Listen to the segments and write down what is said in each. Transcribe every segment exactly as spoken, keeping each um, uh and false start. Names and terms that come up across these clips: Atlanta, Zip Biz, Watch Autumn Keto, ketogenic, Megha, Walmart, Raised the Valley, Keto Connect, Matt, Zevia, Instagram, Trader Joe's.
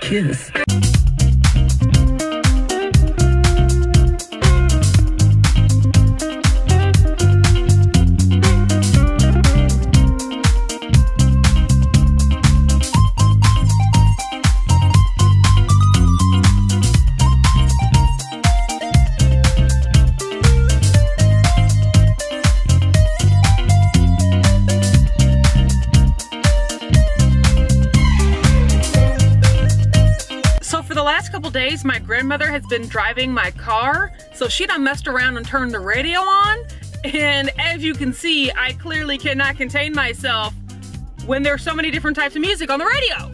Kiss. My grandmother has been driving my car, so she done messed around and turned the radio on, and as you can see, I clearly cannot contain myself when there's so many different types of music on the radio.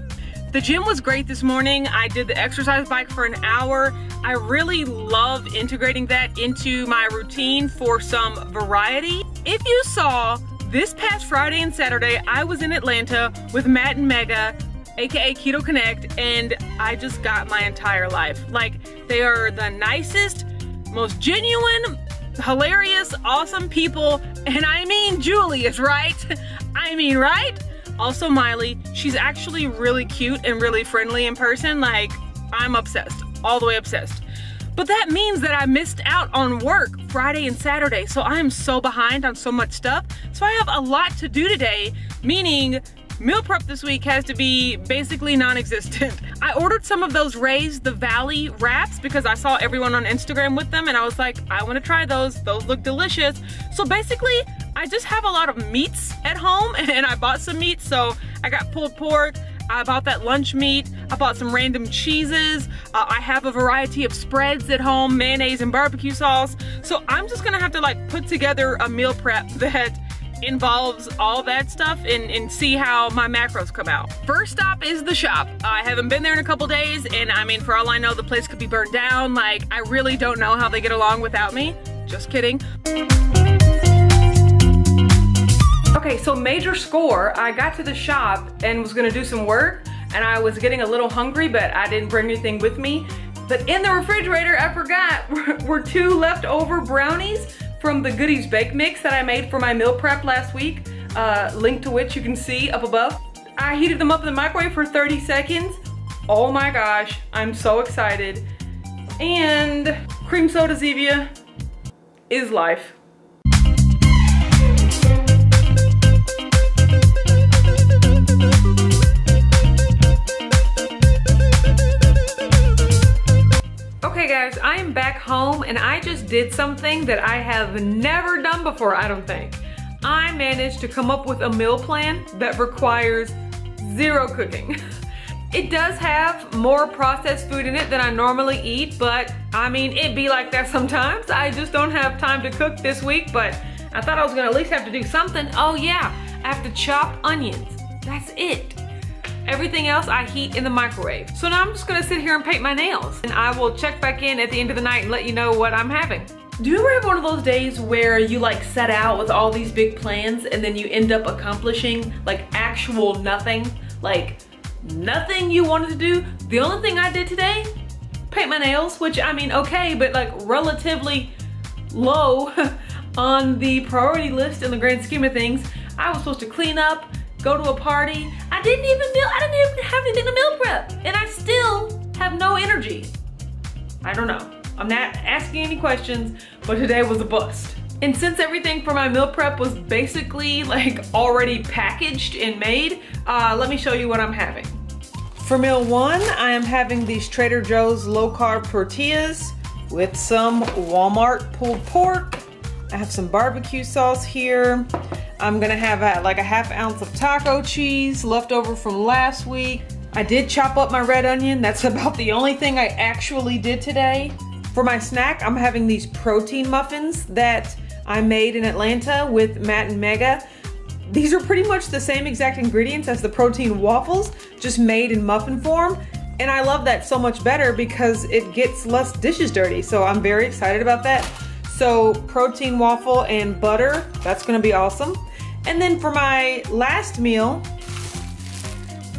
The gym was great this morning. I did the exercise bike for an hour. I really love integrating that into my routine for some variety. If you saw, this past Friday and Saturday, I was in Atlanta with Matt and Megha, A K A Keto Connect, and I just got my entire life. Like, they are the nicest, most genuine, hilarious, awesome people, and I mean Julie is right. I mean, right? Also Miley, she's actually really cute and really friendly in person. Like, I'm obsessed, all the way obsessed. But that means that I missed out on work Friday and Saturday, so I am so behind on so much stuff. So I have a lot to do today, meaning meal prep this week has to be basically non-existent. I ordered some of those Raised the Valley wraps because I saw everyone on Instagram with them and I was like, I wanna try those, those look delicious. So basically, I just have a lot of meats at home and I bought some meats, so I got pulled pork, I bought that lunch meat, I bought some random cheeses, uh, I have a variety of spreads at home, mayonnaise and barbecue sauce. So I'm just gonna have to like put together a meal prep that involves all that stuff and, and see how my macros come out. First stop is the shop. I haven't been there in a couple days and I mean, for all I know, the place could be burned down. Like, I really don't know how they get along without me. Just kidding. Okay, so major score. I got to the shop and was gonna do some work and I was getting a little hungry, but I didn't bring anything with me. But in the refrigerator, I forgot, were two leftover brownies from the goodies bake mix that I made for my meal prep last week, uh, link to which you can see up above. I heated them up in the microwave for thirty seconds. Oh my gosh, I'm so excited. And cream soda Zevia is life. Okay guys, I am back home and I just did something that I have never done before, I don't think. I managed to come up with a meal plan that requires zero cooking. It does have more processed food in it than I normally eat, but I mean, it be like that sometimes. I just don't have time to cook this week, but I thought I was gonna at least have to do something. Oh yeah, I have to chop onions, that's it. Everything else I heat in the microwave. So now I'm just gonna sit here and paint my nails and I will check back in at the end of the night and let you know what I'm having. Do you ever have one of those days where you like set out with all these big plans and then you end up accomplishing like actual nothing? Like nothing you wanted to do? The only thing I did today, paint my nails, which I mean, okay, but like relatively low on the priority list in the grand scheme of things. I was supposed to clean up, go to a party. I didn't even meal, I didn't even have anything to meal prep. And I still have no energy. I don't know. I'm not asking any questions, but today was a bust. And since everything for my meal prep was basically like already packaged and made, uh, let me show you what I'm having. For meal one, I am having these Trader Joe's low-carb tortillas with some Walmart pulled pork. I have some barbecue sauce here. I'm gonna have a, like a half ounce of taco cheese left over from last week. I did chop up my red onion. That's about the only thing I actually did today. For my snack, I'm having these protein muffins that I made in Atlanta with Matt and Megha. These are pretty much the same exact ingredients as the protein waffles, just made in muffin form. And I love that so much better because it gets less dishes dirty. So I'm very excited about that. So protein waffle and butter, that's gonna be awesome. And then for my last meal,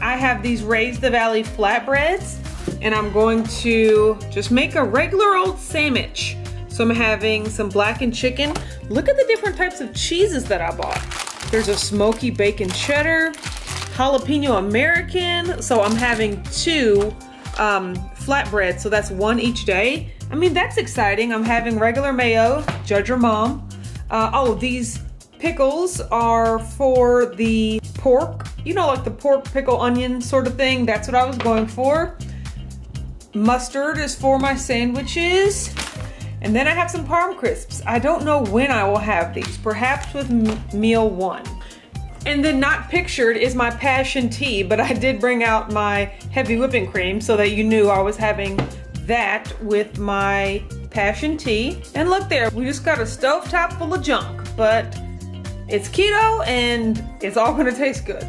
I have these Raised the Valley flatbreads, and I'm going to just make a regular old sandwich. So I'm having some blackened chicken. Look at the different types of cheeses that I bought. There's a smoky bacon cheddar, jalapeno American. So I'm having two um, flatbreads, so that's one each day. I mean, that's exciting. I'm having regular mayo, judge your mom. Uh, oh, these pickles are for the pork. You know, like the pork pickle onion sort of thing. That's what I was going for. Mustard is for my sandwiches. And then I have some parm crisps. I don't know when I will have these, perhaps with meal one. And then not pictured is my passion tea, but I did bring out my heavy whipping cream so that you knew I was having that with my passion tea. And look there, we just got a stovetop full of junk, but it's keto and it's all gonna taste good.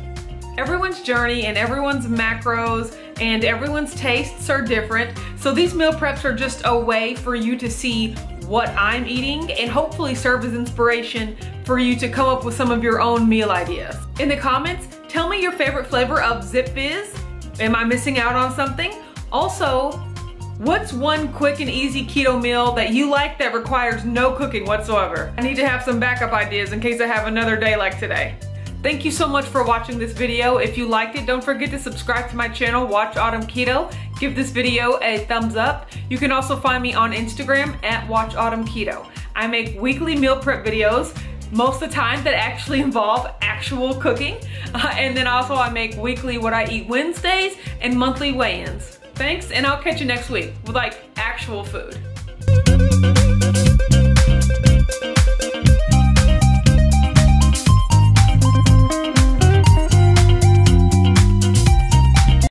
Everyone's journey and everyone's macros and everyone's tastes are different. So these meal preps are just a way for you to see what I'm eating and hopefully serve as inspiration for you to come up with some of your own meal ideas. In the comments, tell me your favorite flavor of Zip Biz. Am I missing out on something? Also, what's one quick and easy keto meal that you like that requires no cooking whatsoever? I need to have some backup ideas in case I have another day like today. Thank you so much for watching this video. If you liked it, don't forget to subscribe to my channel, Watch Autumn Keto. Give this video a thumbs up. You can also find me on Instagram at Watch Autumn Keto. I make weekly meal prep videos, most of the time that actually involve actual cooking. Uh, and then also I make weekly What I Eat Wednesdays and monthly weigh-ins. Thanks, and I'll catch you next week with like actual food.